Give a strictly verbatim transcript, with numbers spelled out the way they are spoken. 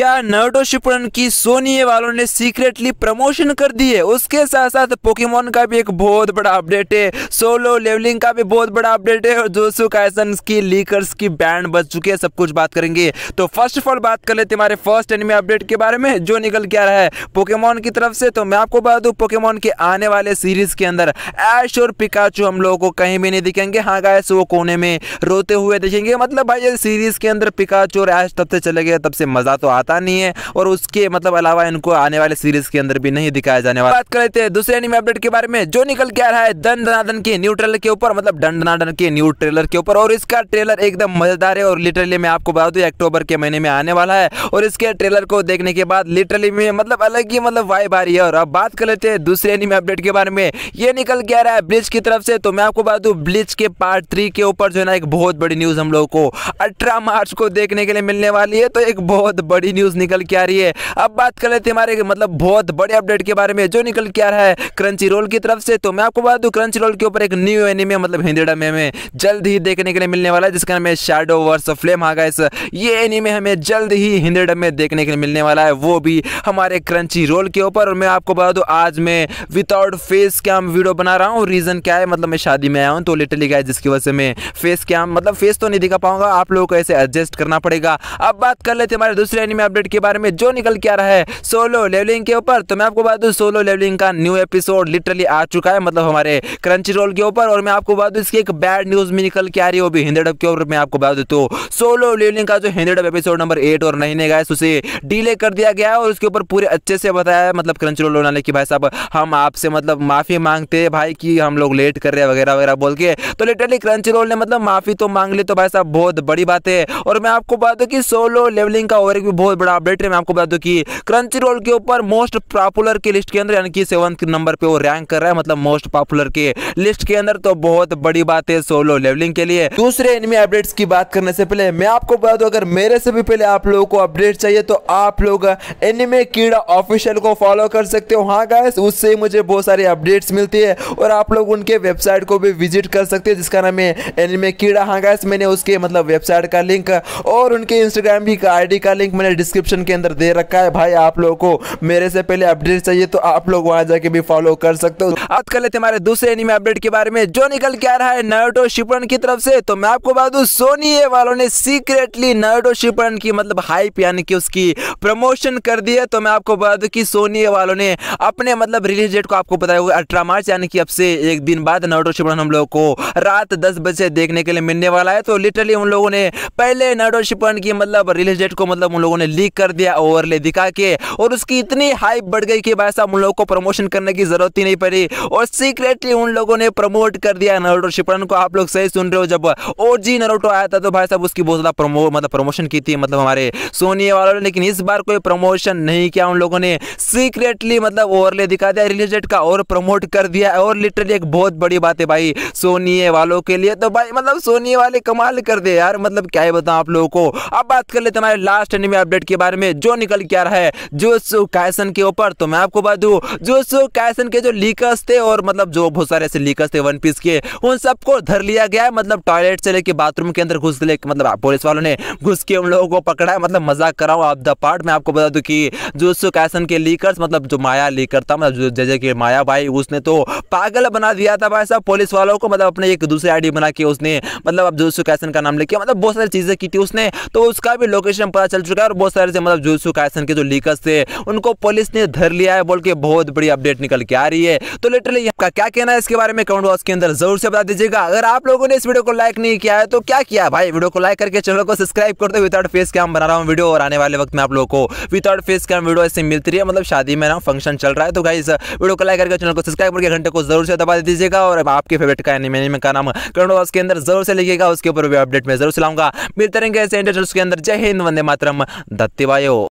क्या Naruto Shippuden की सोनिए वालों ने सीक्रेटली प्रमोशन कर दी है। उसके साथ साथ पोकेमॉन का भी एक बहुत बड़ा अपडेट है, सोलो लेवलिंग का भी बहुत बड़ा अपडेट है और जुजुत्सु काइसन की लीकर्स की बैंड बज चुकी है। सब कुछ बात करेंगे। तो फर्स्ट ऑफ ऑल बात कर लेते हमारे फर्स्ट एनिमे अपडेट के बारे में जो निकल के आ रहा है पोकेमॉन की तरफ से। तो मैं आपको बता दूं पोकेमॉन के आने वाले सीरीज के अंदर ऐश और पिकाचू हम लोगों को कहीं भी नहीं दिखेंगे। हाँ गाइस वो कोने में रोते हुए दिखेंगे। मतलब भाई ये सीरीज के अंदर पिकाचू और ऐश तब से चले गए तब से मजा तो आता नहीं है और उसके मतलब अलावा इनको आने वाले सीरीज के अंदर भी नहीं दिखाया जाने वाला। बात कर लेते हैं दूसरे एनिमे अपडेट के बारे में जो निकल के आ रहा है दन दनादन के न्यू ट्रेलर के ऊपर, मतलब दन दनादन के न्यू ट्रेलर के ऊपर। और इसका ट्रेलर एकदम मजेदार है और लिटरली मैं आपको बता दूं अक्टूबर के महीने में आने वाला है और इसके ट्रेलर को देखने के बाद लिटरली में मतलब अलग ही मतलब वाइब आ रही है। और अब बात कर लेते हैं दूसरे एनिमे अपडेट के बारे में, ये निकल के आ रहा है ब्लीच की तरफ से। तो मैं आपको बता दूं ब्लीच के पार्ट थ्री के ऊपर जो है ना एक बहुत बड़ी न्यूज हम लोग को अठारह मार्च को देखने के लिए मिलने वाली है। तो एक बहुत बड़ी न्यूज निकल के आ रही है। अब बात कर लेते हैं हमारे मतलब बहुत बड़े अपडेट के बारे में जो निकल के आ रहा है क्रंचीरोल की तरफ से। तो मैं आपको बता दूं क्रंचीरोल के ऊपर एक न्यू एनिमे मतलब हिंदीडा में जल्द ही देखने के लिए मिलने वाला है जिसका नाम है शैडो वर्स फ्लेम। हाँ गाइस ये एनिमे हमें जल्द ही हिंदीडा में देखने के लिए मिलने वाला है, वो भी हमारे क्रंचीरोल के ऊपर। और मैं आपको बता दूं आज मैं विदाउट फेस कैम वीडियो बना रहा हूँ। रीजन क्या है, मतलब मैं शादी में आया हूँ तो लिटरली गाइस जिसकी वजह से मैं फेस कैम मतलब फेस तो नहीं दिखा पाऊंगा, आप लोगों को ऐसे एडजस्ट करना पड़ेगा। अब बात कर लेते हैं हमारे दूसरे एनिमे अपडेट के बारे में जो निकल के आ रहा है सोलो लेवलिंग के ऊपर। तो मैं आपको बता दूं सोलो लेवलिंग का न्यू एपिसोड लिटरली आ चुका है मतलब हमारे क्रंचीरोल के ऊपर। और मैं आपको बता दूं इसकी एक बैड न्यूज भी निकल के आ रही है वो भी हिंदी डब के ऊपर। मैं आपको बता दूं तो सोलो लेवलिंग का जो Hindi dub episode number eight और नाइन है उसे डिले कर दिया गया है और उसके ऊपर पूरे अच्छे से बताया है मतलब क्रंचीरोल वाले कि भाई साहब हम आपसे मतलब माफी मांगते हैं भाई कि हम लोग लेट कर रहे हैं वगैरह वगैरह बोल के। तो लिटरली क्रंचीरोल ने मतलब माफी तो मांग ली, तो भाई साहब बहुत बड़ी बात है। और मैं आपको बता दूं कि सोलो लेवलिंग का और एक भी बहुत बड़ा अपडेट है। मैं आपको बता दूं कि क्रंचीरोल के ऊपर मोस्ट पॉपुलर के लिस्ट के अंदर यानी कि सेवंथ नंबर पे वो रैंक कर रहा है मतलब मोस्ट पॉपुलर के लिस्ट के अंदर। तो बहुत बड़ी बात है सोलो लेवलिंग के लिए। दूसरे एनिमे अपडेट्स की बात करने से पहले मैं आपको बता दूं अगर मेरे से भी पहले आप लोगों को अपडेट चाहिए तो आप लोग एनिमे कीड़ा ऑफिशियल को फॉलो कर सकते हो। हाँ गाइस उससे मुझे बहुत सारे अपडेट्स मिलती है और आप लोग उनके वेबसाइट को भी विजिट कर सकते हैं जिसका नाम है एनिमे कीड़ा। हाँ गाइस मैंने उसके मतलब वेबसाइट का लिंक और उनके इंस्टाग्राम भी का आईडी का लिंक मैंने डिस्क्रिप्शन के अंदर दे रखा है। भाई आप लोगों को मेरे से पहले अपडेट चाहिए तो आप लोग वहां जाके भी फॉलो कर सकते हो। बात कर लेते हमारे दूसरे एनिमे अपडेट के बारे में जो निकल के आ रहा है नारुतो शिपुडन की तरफ से। तो मैं आपको बता दूं सोनीए वालों ने सीक्रेटली नारुतो शिपुडन की मतलब हाइप यानी कि उसकी प्रमोशन कर दी है। तो मैं आपको बता दूं कि सोनीए वालों ने अपने मतलब रिलीज डेट को आपको बताया होगा अठारह मार्च यानी कि अब से एक दिन बाद नारुतो शिपुडन हम लोग को रात दस बजे देखने के लिए मिलने वाला है। तो लिटरली उन लोगों ने पहले नारुतो शिपुडन की मतलब रिलीज डेट को मतलब उन लोगों ने लीक कर दिया ओवरले दिखा के और उसकी इतनी हाइप बढ़ गई कि भाई साहब उन लोगों को प्रमोशन करने की जरूरत ही नहीं पड़ी और सीक्रेटली उन लोगों ने प्रमोट कर दिया नारुतो शिपुडन को। आप लोग सही सुन रहे हो, जब ओजी नारुतो आया था तो भाई साहब उसकी बहुत ज्यादा प्रमो मतलब प्रमोशन की थी मतलब हमारे सोनीए वालों ने, लेकिन इस बार कोई प्रमोशन नहीं किया उन लोगों ने, सीक्रेटली मतलब ओवरले दिखा दिया रिलीज डेट का और प्रमोट कर दिया। और लिटरली एक बहुत बड़ी बात है भाई सोनीए वालों के लिए। तो भाई मतलब सोनीए वाले कमाल कर दे यार, मतलब क्या ही बताऊं आप लोगों को। अब बात कर लेते हैं हमारे लास्ट एनिमे अपडेट के बारे में जो निकल के आ रहा है जुजुत्सु काइसन के ऊपर। तो मैं आपको बता दूं जुजुत्सु काइसन के जो लीकर्स थे और मतलब जो बहुत सारे ऐसे लीकर्स थे वन पीस के उन सबको धर लिया गया है। मतलब टॉयलेट से लेके बाथरूम के अंदर घुस ले मतलब पुलिस वालों ने घुस के उन लोगों को पकड़ा है। मतलब मजाक कराऊं आप द पार्ट। मैं आपको बता दूं कि जुजुत्सु काइसन के लीकर्स मतलब जो माया लीकर था मतलब जजे के माया भाई उसने तो पागल बना दिया था भाई साहब पुलिस वालों को। मतलब अपने एक दूसरे आईडी बना के उसने मतलब अब जुजुत्सु काइसन का नाम लेके मतलब बहुत सारी चीजें की थी उसने, तो उसका भी लोकेशन पता चल चुका है और बहुत सारे से मतलब जुजुत्सु काइसन के जो लीकर्स थे उनको पुलिस ने धर लिया है बोल के बहुत बड़ी अपडेट निकल के आ रही है। तो लिटरली आपका क्या कहना है इसके बारे में कमेंट बॉक्स के अंदर जरूर से बता दीजिएगा। अगर आप लोगों ने इस वीडियो को लाइक नहीं किया है तो क्या किया भाई, वीडियो को लाइक करके चैनल को सब्सक्राइब कर दो। विदाउट फेस कैम बना रहा हूँ वीडियो और आने वाले वक्त में आप लोगों को विदाउट फेस कैम वीडियो ऐसे मिलती रही है। मतलब शादी में ना फंक्शन चल रहा है तो गाइस वीडियो को लाइक करके चैनल को सब्सक्राइब करके घंटे को जरूर से दबा दीजिएगा और आपके फेवरेट का एनिमे का नाम कमेंट बॉक्स के अंदर जरूर से लिखिएगा, उसके ऊपर भी अपडेट में जरूर से लाऊंगा। मिलते रहेंगे ऐसे इंटरव्यूज के अंदर। जय हिंद, वंदे मातरम, दत्ते वायो।